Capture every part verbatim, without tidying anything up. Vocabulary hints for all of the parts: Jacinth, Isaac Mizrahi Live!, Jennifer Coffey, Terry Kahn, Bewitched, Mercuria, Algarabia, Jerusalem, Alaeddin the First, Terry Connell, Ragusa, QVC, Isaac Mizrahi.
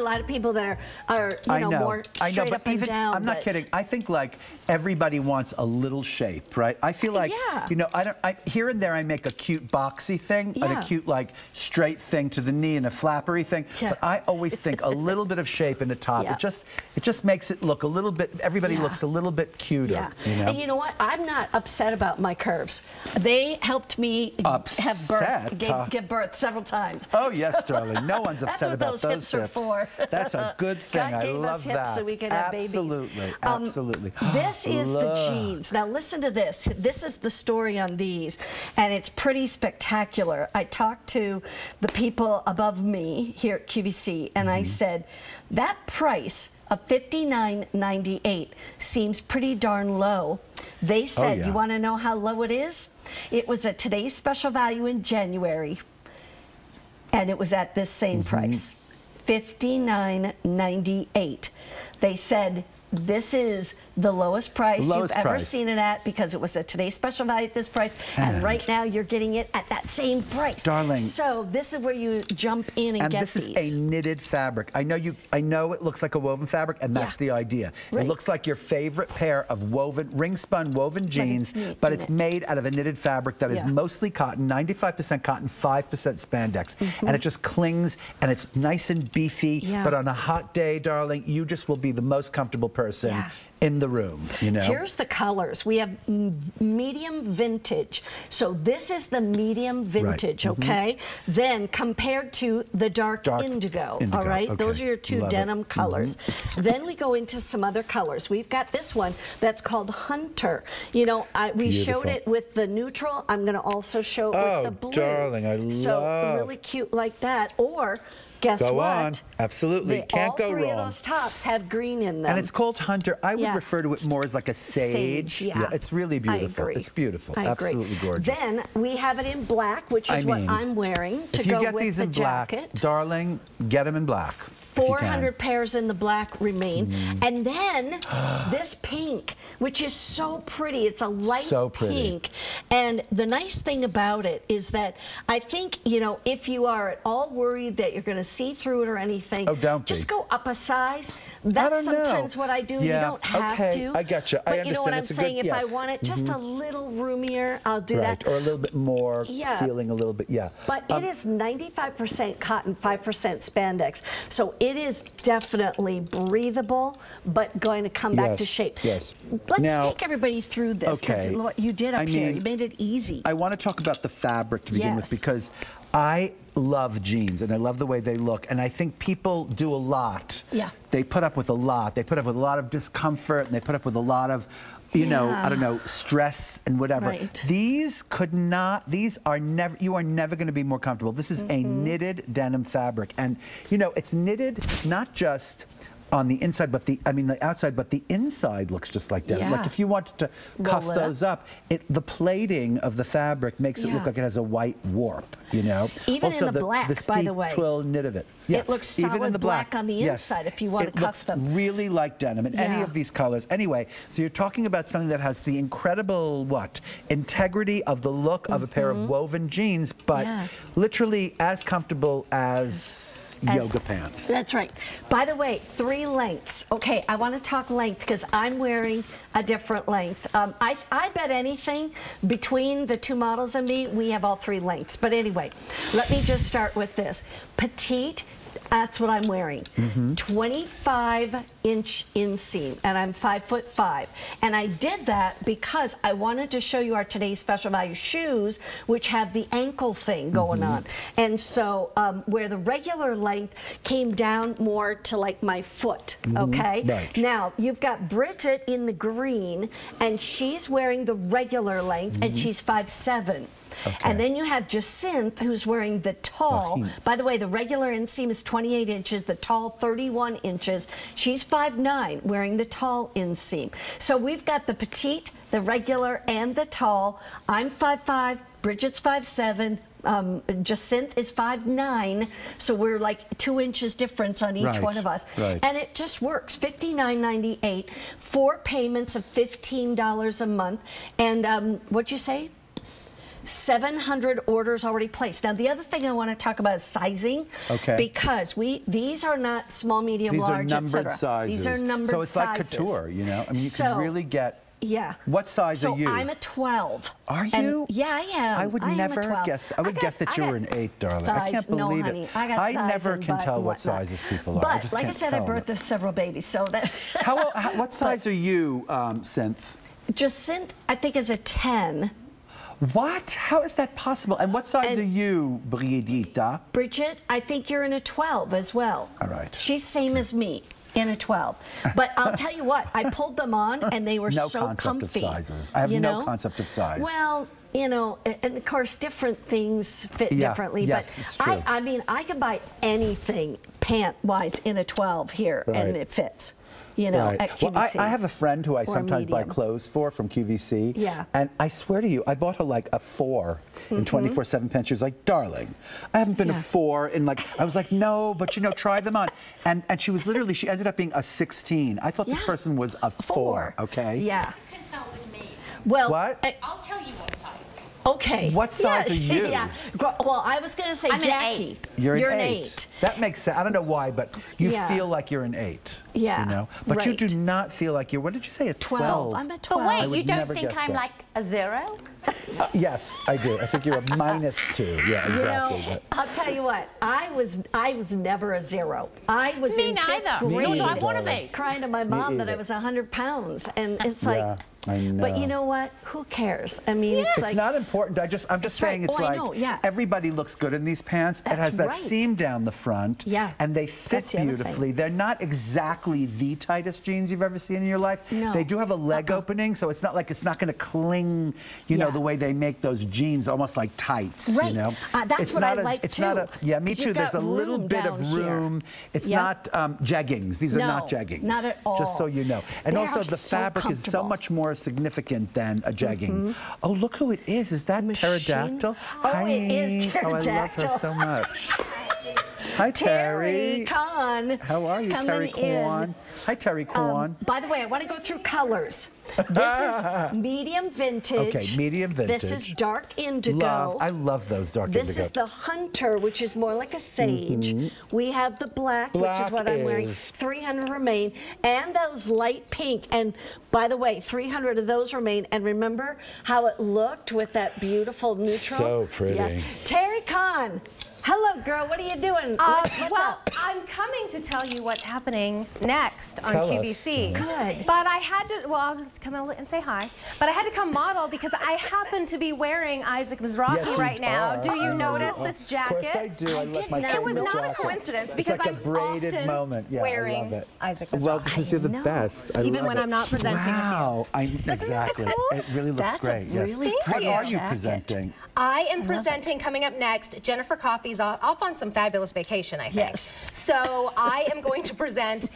a lot of people that are, are you I know, know more straight I know, but up even, and down. I'm but... not kidding. I think like everybody wants a little shape, right? I feel like, yeah. you know, I don't. I, here and there I make a cute boxy thing, yeah. and a cute like straight thing to the knee and a flappery thing. Yeah. But I always think a little bit of shape in the top. Yeah. It just it just makes it look a little bit. Everybody yeah. looks a little bit cuter. Yeah. You know? And you know what? I'm not upset about my curves. They helped me upset, have birth, give, give birth several times. Oh yes, so. darling. No one's upset about those, those hips. Are hips. For. That's a good thing. God I gave love us hips that. So we can have absolutely, babies. Um, absolutely. This is love. The jeans. Now listen to this. This is the story on these, and it's pretty spectacular. I talked to the people above me here at Q V C, and mm-hmm. I said that price of fifty-nine ninety-eight seems pretty darn low. They said, oh, yeah. you want to know how low it is? It was a today's special value in January, and it was at this same mm-hmm. price, fifty-nine ninety-eight. They said, this is the lowest price lowest you've ever price. seen it at, because it was a today's special value at this price, and, and right now you're getting it at that same price. Darling. So this is where you jump in and, and get these. And this is a knitted fabric. I know you. I know it looks like a woven fabric, and that's yeah. the idea. Right. It looks like your favorite pair of woven, ring-spun woven jeans, but it's, knit, but it's made out of a knitted fabric that yeah. is mostly cotton, ninety-five percent cotton, five percent spandex, mm-hmm. and it just clings, and it's nice and beefy, yeah. but on a hot day, darling, you just will be the most comfortable person. person yeah. in the room, you know. Here's the colors. We have medium vintage. So this is the medium vintage, right. okay? Mm-hmm. Then compared to the dark, dark indigo, indigo, all right? Okay. Those are your two Love denim it. colors. Mm-hmm. Then we go into some other colors. We've got this one that's called Hunter. You know, I, we Beautiful. showed it with the neutral. I'm going to also show it oh, with the blue. darling, I love. So really cute like that. Or guess go what? On. Absolutely. They, Can't go wrong. All three of those tops have green in them. And it's called Hunter. I would yeah. refer to it more as like a sage. sage yeah. yeah. It's really beautiful. I agree. It's beautiful. I agree. Absolutely gorgeous. Then we have it in black, which is I mean, what I'm wearing to go with these the in black, jacket. Darling, get them in black. four hundred pairs in the black remain. Mm. And then this pink, which is so pretty. It's a light so pink. And the nice thing about it is that I think, you know, if you are at all worried that you're going to see through it or anything, oh, don't just be. go up a size. That's sometimes know. what I do. Yeah. You don't have okay. to. I got you. I but understand. You know what it's I'm saying? Good, if yes. I want it just mm-hmm. a little roomier, I'll do right. that. Or a little bit more yeah. feeling a little bit, yeah. But um, it is ninety-five percent cotton, five percent spandex. So it is definitely breathable, but going to come yes, back to shape. Yes. Let's now, take everybody through this, because okay. what you did up I here, mean, you made it easy. I want to talk about the fabric to begin yes. with, because I love jeans, and I love the way they look, and I think people do a lot. Yeah. They put up with a lot. They put up with a lot of discomfort, and they put up with a lot of, you yeah. know, I don't know, stress and whatever. Right. These could not, these are never, you are never going to be more comfortable. This is mm-hmm. a knitted denim fabric, and, you know, it's knitted not just on the inside, but the, I mean the outside, but the inside looks just like denim. Yeah. Like if you wanted to cuff Roll those up, up it, the plating of the fabric makes yeah. it look like it has a white warp, you know? Even also, in the, the black, the by the way. the twill knit of it. Yeah. It looks solid Even in the black. black on the inside yes. if you want it to cuff them. It looks really like denim in yeah. any of these colors. Anyway, so you're talking about something that has the incredible, what, integrity of the look mm-hmm. of a pair of woven jeans, but yeah. literally as comfortable as, as yoga pants. That's right. By the way, three lengths. Okay, I want to talk length because I'm wearing a different length. Um, I, I bet anything between the two models and me, we have all three lengths. But anyway, let me just start with this. Petite, that's what I'm wearing. Mm-hmm. twenty-five inch inseam, and I'm five foot five. And I did that because I wanted to show you our today's special value shoes, which have the ankle thing going mm-hmm. on. And so um, where the regular length came down more to like my foot, okay? Mm-hmm. Right. Now, you've got Bridget in the green, and she's wearing the regular length, mm-hmm. and she's five seven. Okay. And then you have Jacinth, who's wearing the tall. Oh, by the way, the regular inseam is twenty-eight inches, the tall thirty-one inches. She's five nine, wearing the tall inseam. So we've got the petite, the regular, and the tall. I'm five five, Bridget's five seven. Um, Jacinth is five nine, so we're like two inches difference on each right, one of us, right. and it just works. fifty-nine ninety-eight, four payments of fifteen dollars a month, and um, what'd you say? seven hundred orders already placed. Now, the other thing I want to talk about is sizing. Okay. Because we these are not small, medium, these large, et cetera. These are numbered sizes. These are numbered sizes. So it's sizes. Like couture, you know? I mean, you so, can really get... Yeah. What size so are you? So I'm a twelve. Are you? And yeah, I am. I would I never have guessed. I would I got, guess that you were an eight, darling. Thighs, I can't believe no, honey. it. I, got I never can tell what sizes people are. But I just like I said, I birthed several babies, so that. how, how? What size but, are you, um, Synth? Jacinth, I think, is a ten. What? How is that possible? And what size and are you, Brigitte? Bridget, I think you're in a twelve as well. All right. She's same as me. In a twelve, but I'll tell you what, I pulled them on and they were no so concept comfy. Of sizes. I have you know? no concept of size. Well, you know, and of course, different things fit yeah, differently. Yes, but it's true. I, I mean, I could buy anything pant-wise in a twelve here, right. and it fits. You know, right. at Q V C. Well, I, I have a friend who I sometimes medium. buy clothes for from Q V C. Yeah. And I swear to you, I bought her like a four mm-hmm. in twenty-four seven pants. She was like, darling, I haven't been yeah. a four in like, I was like, no, but you know, try them on. And, and she was literally, she ended up being a sixteen. I thought yeah. this person was a four, four. okay? Yeah. You consult with me. Well, what? I, I'll tell you what size. Okay. What size yeah, are you? Yeah. Well, I was going to say I'm Jackie. An you're an, you're an eight. eight. That makes sense. I don't know why, but you yeah. feel like you're an eight. Yeah. You know? But right. you do not feel like you're, what did you say, a twelve? twelve. I'm a twelve. But wait, you don't think I'm that. like a zero? Uh, yes, I do. I think you're a minus two. Yeah, exactly. You know, I'll tell you what. I was I was never a zero. I was Me in fifth grade. Me neither. I want to be. Crying to my mom that I was one hundred pounds. And it's like... Yeah. I know. But you know what? Who cares? I mean, yeah. it's like... It's not important. I just, I'm just saying right. it's oh, like I know. Yeah. everybody looks good in these pants. That's it has that right. seam down the front. Yeah. And they fit the beautifully. They're not exactly the tightest jeans you've ever seen in your life. No. They do have a leg uh-huh. opening, so it's not like it's not going to cling, you yeah. know, the way they make those jeans almost like tights, right. you know? Uh, that's it's what I a, like, it's too. Not a, yeah, me too. There's a little bit of room. Here. It's yeah. not um, jeggings. These no, are not jeggings. Not at all. Just so you know. And they also the so fabric is so much more significant than a jegging. Mm-hmm. Oh, look who it is. Is that Machine? Pterodactyl? Oh, Hi. it is Pterodactyl. Oh, I love her so much. Hi, Terry. Terry Kahn. How are you, Coming Terry Kahn? Hi, Terry Kahn. Um, by the way, I want to go through colors. This is medium vintage. Okay, medium vintage. This is dark indigo. Love. I love those dark this indigo. This is the hunter, which is more like a sage. Mm-hmm. We have the black, black which is what is. I'm wearing. three hundred remain. And those light pink. And by the way, three hundred of those remain. And remember how it looked with that beautiful neutral? So pretty. Yes. Terry Kahn. Hello, girl. What are you doing? Uh, What's well, up? I'm coming to tell you what's happening next on Q V C. Good. But I had to, well, I'll just come out and say hi. But I had to come model because I happen to be wearing Isaac Mizrahi yes, right you now. Are. Do you I notice know. this jacket? Of course I do. I, I love my It was not jacket. a coincidence because like I'm a braided often moment. Yeah, wearing I love it. Isaac Mizrahi. Well, because you're the best. I Even when it. I'm not presenting. Wow. I, exactly. Cool? It really looks That's great. That's really yes. pretty What are you jacket. presenting? I am I presenting it. coming up next, Jennifer Coffey. Off on some fabulous vacation, I think. Yes. So I am going to present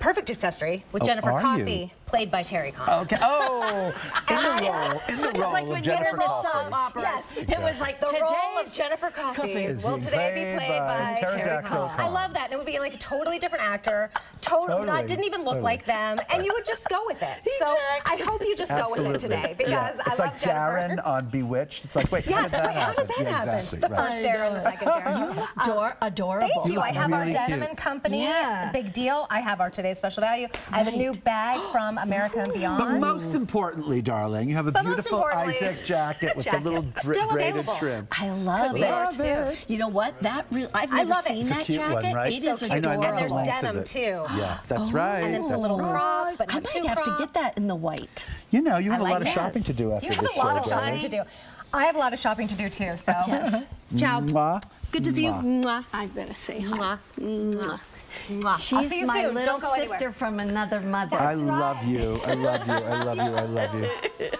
Perfect Accessory with oh, Jennifer Coffey, you? played by Terry Connell. Okay. Oh, in the role, in the role like of when Jennifer Coffey. Yes, it was like the Today's role of Jennifer Coffey. Will today be played by, by Terry Connell. I love that. And it would be like a totally different actor. Totally, totally. not didn't even look totally. like them, and you would just go with it. So I hope you just Absolutely. go with it today because yeah. I love like Jennifer. It's like Darren on Bewitched. It's like wait, yes, how, did how did that happen? Yeah, exactly. The right. first Darren, the second Darren. You look adorable. Thank you. I have our Denim and Company. Big deal. I have our Today. Special value. Right. I have a new bag from America and Beyond. But most importantly, darling, you have a but beautiful Isaac jacket with jacket. a little braided trim. I love, love it. it. You know what? That really, I've never I love seen it. that jacket. One, right? It is so cute. Adorable. And there's denim too. Yeah, that's oh, right. And it's that's a little crop, but I might have crop. to get that in the white. You know, you have I a like lot this. of shopping to do after this show. You have a lot of shopping to do. I have a lot of shopping to do too. So, ciao. Good to see you. I'm gonna say hi. She's I'll see you my soon. little Don't go sister anywhere. from another mother. That's I right. love you. I love you. I love you. I love you.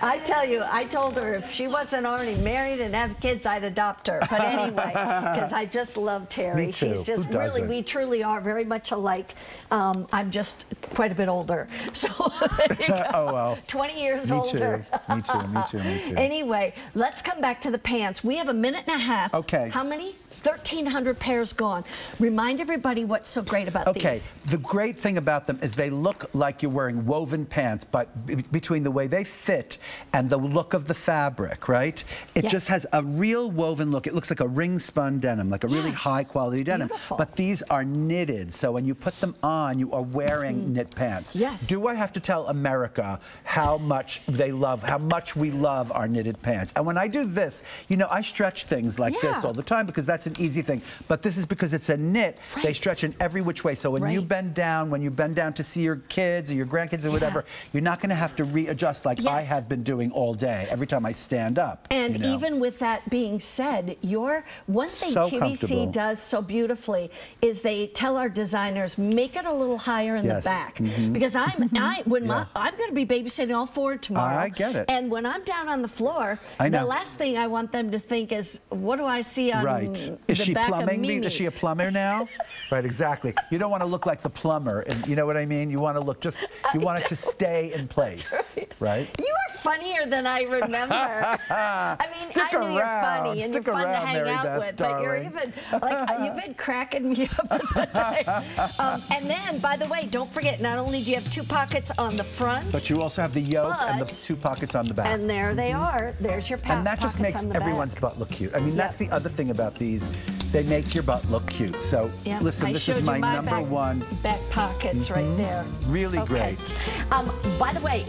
I tell you, I told her if she wasn't already married and have kids, I'd adopt her. But anyway, because I just love Terry. Me too. She's just Who really, doesn't? we truly are very much alike. Um, I'm just quite a bit older. So oh, well. twenty years me older. Too. Me too. Me too. Me too. Anyway, let's come back to the pants. We have a minute and a half. Okay. How many? thirteen hundred pairs gone. Remind everybody what's so great about okay. these. Okay, the great thing about them is they look like you're wearing woven pants, but b between the way they fit and the look of the fabric, right? It yeah. just has a real woven look. It looks like a ring spun denim, like a yeah. really high quality it's denim. Beautiful. But these are knitted, so when you put them on, you are wearing mm-hmm. knit pants. Yes. Do I have to tell America how much they love, how much we love our knitted pants? And when I do this, you know, I stretch things like yeah. this all the time because that's an easy thing. But this is because it's a knit. Right. They stretch in every which way. So when right. you bend down, when you bend down to see your kids or your grandkids or yeah. whatever, you're not going to have to readjust like yes. I have been doing all day every time I stand up. And you know? Even with that being said, your one thing so Q V C does so beautifully is they tell our designers, make it a little higher in yes. the back. Mm-hmm. Because I'm I when yeah. my, I'm going to be babysitting all four tomorrow. I get it. And when I'm down on the floor, I know. The last thing I want them to think is, what do I see on right. the is she back plumbing of Mimi? Is she a plumber now? Right, exactly. You don't want to look like the plumber. And you know what I mean? You want to look just, you I want don't. It to stay in place, right. right? You are funnier than I remember. I mean, Stick I knew around. You're funny and Stick you're fun around, to hang Mary out Beth, with, darling. But you're even, like, you've been cracking me up the time. Um, and then, by the way, don't forget, not only do you have two pockets on the front, but you also have the yoke but, and the two pockets on the back. And there they are. There's your pockets. And that just makes everyone's back. Butt look cute. I mean, yep. that's the other thing about these. They make your butt look cute. So yep. listen, I this is my, my number back, one. Back pockets mm-hmm. right there. Really okay. great. Um, by the way,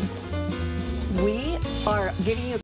we are giving you